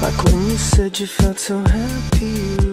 Like when you said you felt so happy.